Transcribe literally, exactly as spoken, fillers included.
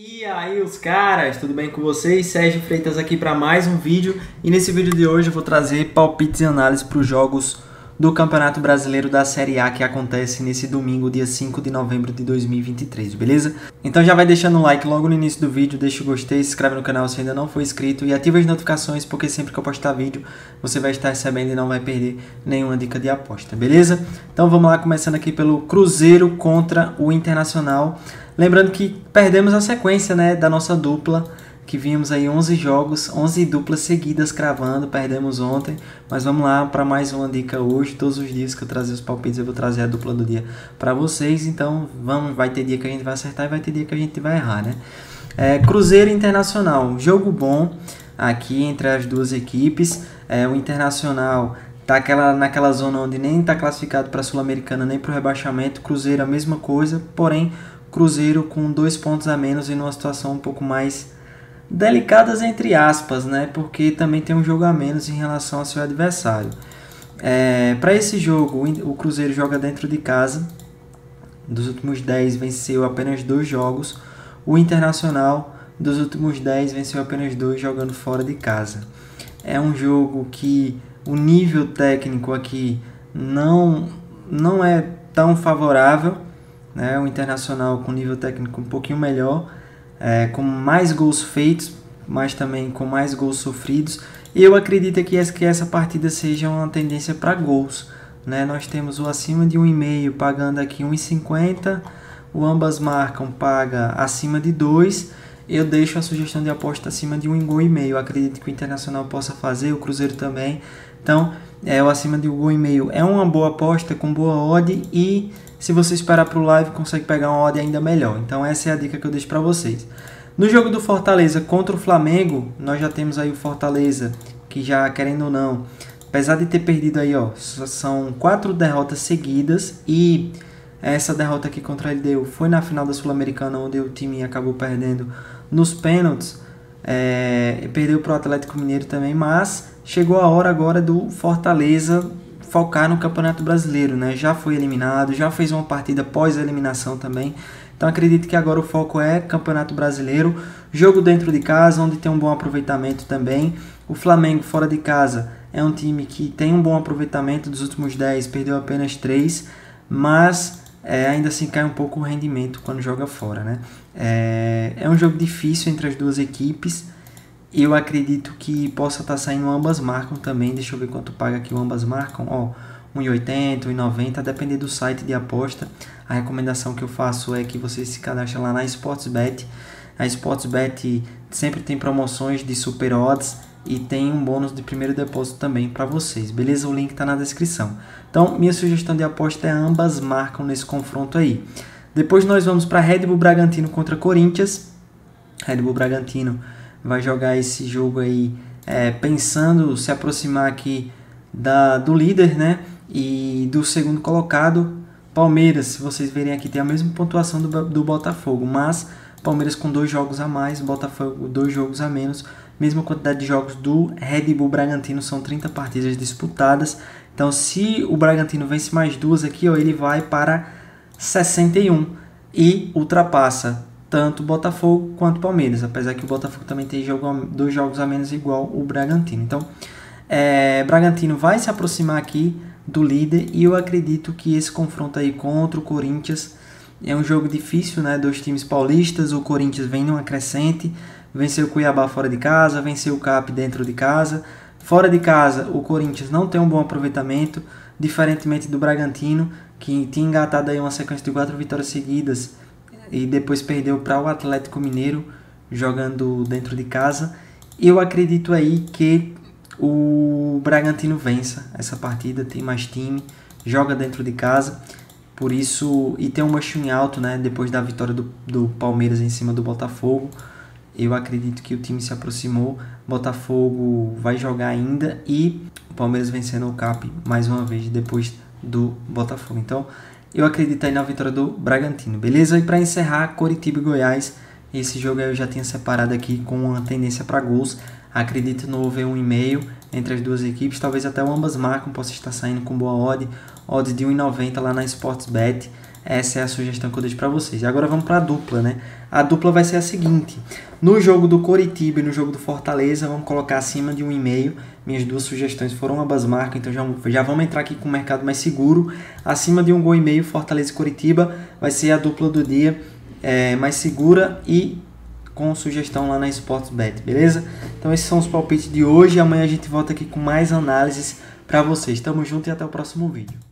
E aí, os caras, tudo bem com vocês? Sérgio Freitas aqui para mais um vídeo. E nesse vídeo de hoje eu vou trazer palpites e análises para os jogos do Campeonato Brasileiro da Série A que acontece nesse domingo, dia cinco de novembro de dois mil e vinte e três, beleza? Então já vai deixando o like logo no início do vídeo, deixa o gostei, se inscreve no canal se ainda não for inscrito e ativa as notificações porque sempre que eu postar vídeo você vai estar recebendo e não vai perder nenhuma dica de aposta, beleza? Então vamos lá, começando aqui pelo Cruzeiro contra o Internacional. Lembrando que perdemos a sequência, né, da nossa dupla, que vimos aí onze jogos, onze duplas seguidas cravando, perdemos ontem, mas vamos lá para mais uma dica hoje. Todos os dias que eu trazer os palpites eu vou trazer a dupla do dia para vocês, então vamos, vai ter dia que a gente vai acertar e vai ter dia que a gente vai errar, né? É, Cruzeiro Internacional, jogo bom aqui entre as duas equipes. É, o Internacional tá aquela, naquela zona onde nem tá classificado para a Sul-Americana nem para o rebaixamento, Cruzeiro a mesma coisa, porém Cruzeiro com dois pontos a menos e numa situação um pouco mais delicadas entre aspas, né? Porque também tem um jogo a menos em relação ao seu adversário. É, para esse jogo, o Cruzeiro joga dentro de casa. Dos últimos dez, venceu apenas dois jogos. O Internacional, dos últimos dez, venceu apenas dois jogando fora de casa. É um jogo que o nível técnico aqui não, não é tão favorável. O Internacional com nível técnico um pouquinho melhor, é, com mais gols feitos, mas também com mais gols sofridos. E eu acredito que essa, que essa partida seja uma tendência para gols, né? Nós temos o acima de um e meio pagando aqui um e cinquenta, o ambas marcam paga acima de dois. Eu deixo a sugestão de aposta acima de um e meio. Acredito que o Internacional possa fazer, o Cruzeiro também. Então, é, o acima de um e meio é uma boa aposta com boa odd e se você esperar para o live, consegue pegar uma odd ainda melhor. Então essa é a dica que eu deixo para vocês. No jogo do Fortaleza contra o Flamengo, nós já temos aí o Fortaleza, que já, querendo ou não, apesar de ter perdido aí, ó, são quatro derrotas seguidas. E essa derrota aqui contra ele deu foi na final da Sul-Americana, onde o time acabou perdendo nos pênaltis. É, perdeu para o Atlético Mineiro também, mas chegou a hora agora do Fortaleza focar no Campeonato Brasileiro, né? Já foi eliminado, já fez uma partida pós-eliminação também, então acredito que agora o foco é Campeonato Brasileiro, jogo dentro de casa, onde tem um bom aproveitamento também. O Flamengo fora de casa é um time que tem um bom aproveitamento, dos últimos dez perdeu apenas três, mas é, ainda assim cai um pouco o rendimento quando joga fora, né? É, é um jogo difícil entre as duas equipes. Eu acredito que possa estar saindo ambas marcam também. Deixa eu ver quanto paga aqui o ambas marcam. Ó, um e oitenta, um e noventa, depender do site de aposta. A recomendação que eu faço é que você se cadastre lá na Sportsbet. A Sportsbet sempre tem promoções de super odds e tem um bônus de primeiro depósito também para vocês, beleza? O link está na descrição. Então, minha sugestão de aposta é ambas marcam nesse confronto aí. Depois nós vamos para Red Bull Bragantino contra Corinthians. Red Bull Bragantino vai jogar esse jogo aí é, pensando se aproximar aqui da, do líder, né? E do segundo colocado, Palmeiras. Se vocês verem aqui, tem a mesma pontuação do, do Botafogo, mas Palmeiras com dois jogos a mais, Botafogo dois jogos a menos. Mesma quantidade de jogos do Red Bull Bragantino, são trinta partidas disputadas. Então se o Bragantino vence mais duas aqui, ó, ele vai para sessenta e um e ultrapassa tanto Botafogo quanto Palmeiras, apesar que o Botafogo também tem jogo, dois jogos a menos igual o Bragantino. Então, é, Bragantino vai se aproximar aqui do líder e eu acredito que esse confronto aí contra o Corinthians é um jogo difícil, né? Dois times paulistas, o Corinthians vem numa crescente, venceu o Cuiabá fora de casa, venceu o C A P dentro de casa. Fora de casa, o Corinthians não tem um bom aproveitamento, diferentemente do Bragantino, que tinha engatado aí uma sequência de quatro vitórias seguidas e depois perdeu para o Atlético Mineiro jogando dentro de casa. Eu acredito aí que o Bragantino vença essa partida, tem mais time, joga dentro de casa, por isso, e tem um machinho alto, né, depois da vitória do, do Palmeiras em cima do Botafogo. Eu acredito que o time se aproximou, Botafogo vai jogar ainda e o Palmeiras vencendo o C A P mais uma vez depois do Botafogo. Então eu acredito aí na vitória do Bragantino, beleza? E para encerrar, Coritiba e Goiás. Esse jogo eu já tinha separado aqui com uma tendência para gols. Acredito no over um e meio entre as duas equipes. Talvez até ambas marcam, possa estar saindo com boa odd. Odd de um e noventa lá na Sportsbet. Essa é a sugestão que eu deixo para vocês. E agora vamos para a dupla, né? A dupla vai ser a seguinte. No jogo do Coritiba e no jogo do Fortaleza, vamos colocar acima de um vírgula cinco. Minhas duas sugestões foram ambas marcas, então já, já vamos entrar aqui com o mercado mais seguro. Acima de um vírgula cinco, Fortaleza e Coritiba vai ser a dupla do dia é, mais segura e com sugestão lá na Sportsbet, beleza? Então esses são os palpites de hoje. Amanhã a gente volta aqui com mais análises para vocês. Tamo junto e até o próximo vídeo.